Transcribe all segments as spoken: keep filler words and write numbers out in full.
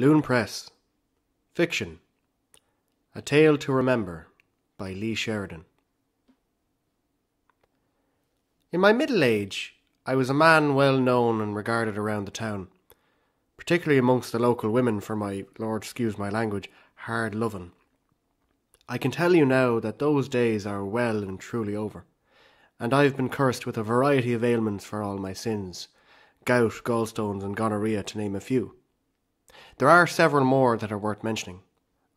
Loon Press. Fiction. A Tale to Remember by Lee Sheridan. In my middle age, I was a man well known and regarded around the town, particularly amongst the local women for my, Lord excuse my language, hard lovin'. I can tell you now that those days are well and truly over, and I've been cursed with a variety of ailments for all my sins, gout, gallstones and gonorrhea to name a few. There are several more that are worth mentioning: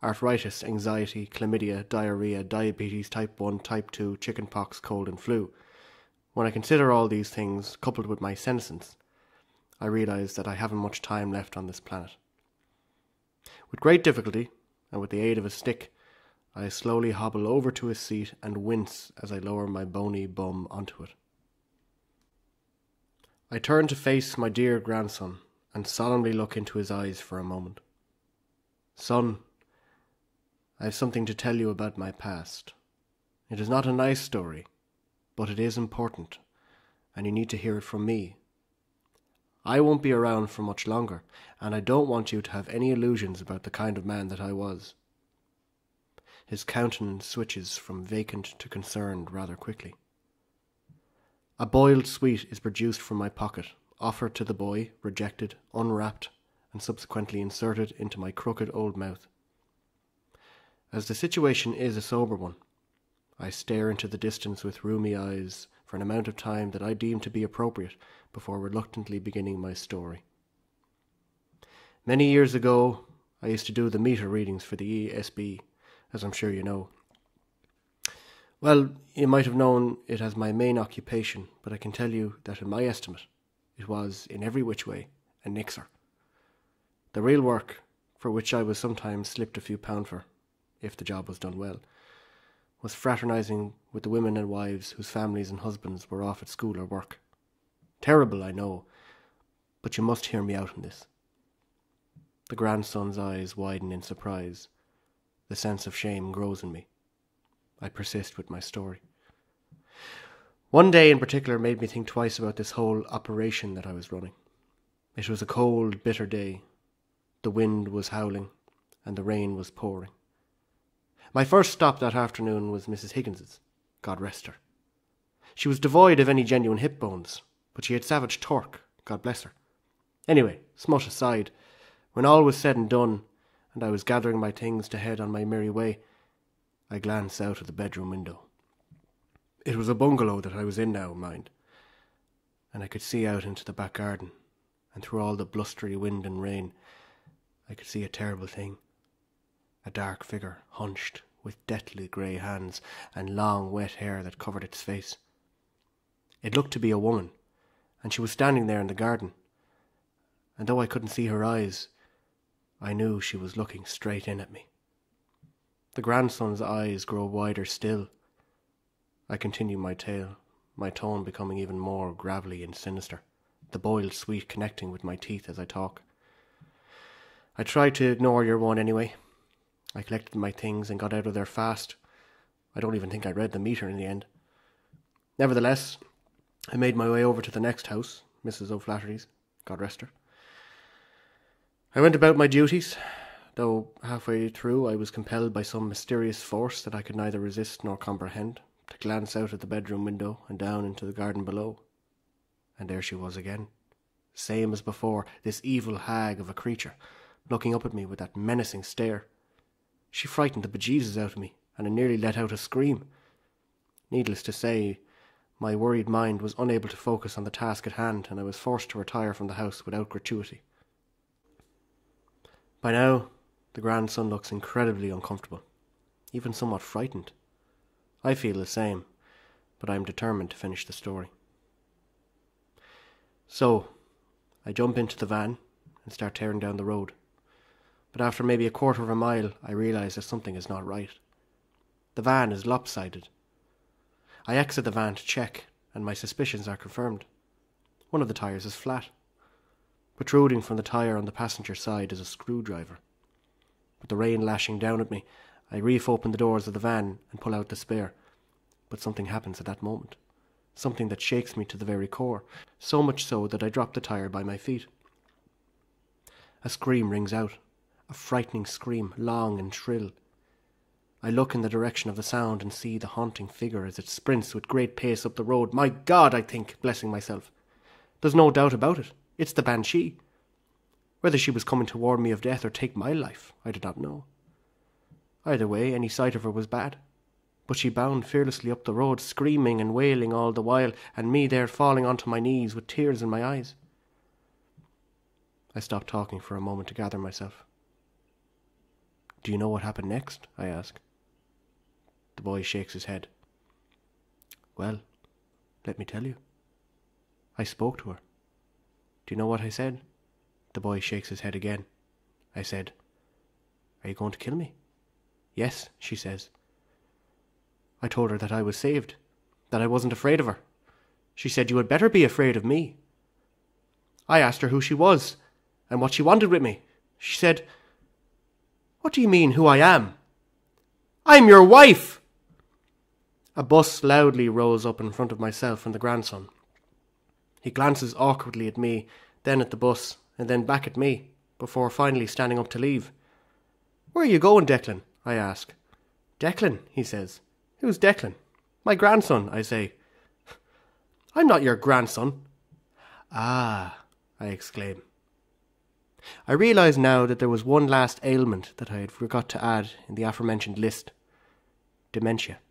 arthritis, anxiety, chlamydia, diarrhea, diabetes type one, type two, chickenpox, cold and flu. When I consider all these things, coupled with my senescence, I realise that I haven't much time left on this planet. With great difficulty, and with the aid of a stick, I slowly hobble over to a seat and wince as I lower my bony bum onto it. I turn to face my dear grandson, and solemnly look into his eyes for a moment. "Son, I have something to tell you about my past. It is not a nice story, but it is important, and you need to hear it from me. I won't be around for much longer, and I don't want you to have any illusions about the kind of man that I was." His countenance switches from vacant to concerned rather quickly. A boiled sweet is produced from my pocket, offered to the boy, rejected, unwrapped, and subsequently inserted into my crooked old mouth. As the situation is a sober one, I stare into the distance with rheumy eyes for an amount of time that I deem to be appropriate before reluctantly beginning my story. Many years ago, I used to do the meter readings for the E S B, as I'm sure you know. Well, you might have known it as my main occupation, but I can tell you that in my estimate, it was, in every which way, a nixer. The real work, for which I was sometimes slipped a few pound for, if the job was done well, was fraternising with the women and wives whose families and husbands were off at school or work. Terrible, I know, but you must hear me out on this. The grandson's eyes widen in surprise. The sense of shame grows in me. I persist with my story. One day in particular made me think twice about this whole operation that I was running. It was a cold, bitter day. The wind was howling, and the rain was pouring. My first stop that afternoon was Missus Higgins's, God rest her. She was devoid of any genuine hip bones, but she had savage torque, God bless her. Anyway, smut aside, when all was said and done, and I was gathering my things to head on my merry way, I glanced out of the bedroom window. It was a bungalow that I was in now, mind, and I could see out into the back garden, and through all the blustery wind and rain, I could see a terrible thing. A dark figure, hunched, with deathly grey hands and long wet hair that covered its face. It looked to be a woman, and she was standing there in the garden, and though I couldn't see her eyes, I knew she was looking straight in at me. The grandson's eyes grow wider still. I continue my tale, my tone becoming even more gravelly and sinister, the boiled sweet connecting with my teeth as I talk. "I tried to ignore your one anyway. I collected my things and got out of there fast. I don't even think I read the meter in the end. Nevertheless, I made my way over to the next house, Missus O'Flattery's, God rest her. I went about my duties, though halfway through I was compelled by some mysterious force that I could neither resist nor comprehend to glance out of the bedroom window and down into the garden below. And there she was again, same as before, this evil hag of a creature, looking up at me with that menacing stare. She frightened the bejesus out of me, and I nearly let out a scream. Needless to say, my worried mind was unable to focus on the task at hand, and I was forced to retire from the house without gratuity. By now, the grandson looks incredibly uncomfortable, even somewhat frightened. I feel the same, but I am determined to finish the story. So, I jump into the van and start tearing down the road. But after maybe a quarter of a mile, I realise that something is not right. The van is lopsided. I exit the van to check, and my suspicions are confirmed. One of the tyres is flat. Protruding from the tyre on the passenger side is a screwdriver. With the rain lashing down at me, I reef open the doors of the van and pull out the spare. But something happens at that moment. Something that shakes me to the very core, so much so that I drop the tyre by my feet. A scream rings out, a frightening scream, long and shrill. I look in the direction of the sound and see the haunting figure as it sprints with great pace up the road. My God, I think, blessing myself. There's no doubt about it. It's the banshee. Whether she was coming to warn me of death or take my life, I did not know. Either way, any sight of her was bad. But she bounded fearlessly up the road, screaming and wailing all the while, and me there falling onto my knees with tears in my eyes. I stopped talking for a moment to gather myself. "Do you know what happened next?" I asked. The boy shakes his head. "Well, let me tell you. I spoke to her. Do you know what I said?" The boy shakes his head again. I said, "Are you going to kill me?" "Yes," she says. I told her that I was saved, that I wasn't afraid of her. She said, "You had better be afraid of me." I asked her who she was and what she wanted with me. She said, "What do you mean, who I am? I'm your wife!" A bus loudly rose up in front of myself and the grandson. He glances awkwardly at me, then at the bus, and then back at me, before finally standing up to leave. "Where are you going, Declan?" I ask. "Declan," he says. "Who's Declan?" "My grandson," I say. "I'm not your grandson." "Ah," I exclaim. I realise now that there was one last ailment that I had forgot to add in the aforementioned list. Dementia.